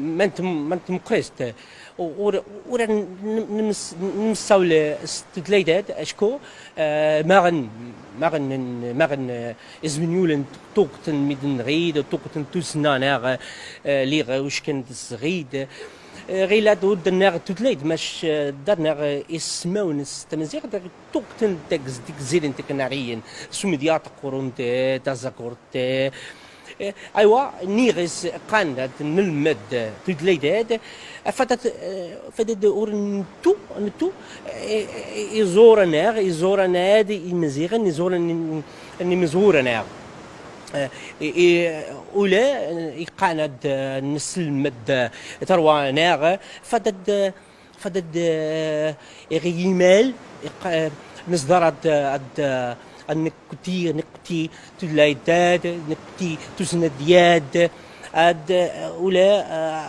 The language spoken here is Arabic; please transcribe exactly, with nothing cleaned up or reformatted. ما انت ما انت مقيست ورا نمس نمساو الستدليدات اشكو ما غن ما غن ما غن ازمنيولن توقتن ميدن غيد توقتن توسنانا لي واش كنت صغيد غير لا درنا تدليد ماش درنا اسماون التمزيق توقتن داك ديك زيدن تكناريين سمديات قرونت تذكرت ايوا نيغس قاند نلمد تدليداد فاتت فاتت اورنتو نتو يزور نار يزور نادي مزيغن يزور اني مزور نار اولا قاند نسلمد تروى نار فاتت فاتت غيمال مصدرات النقطي نقطي تلايداد نقطي تسندياد أد ولا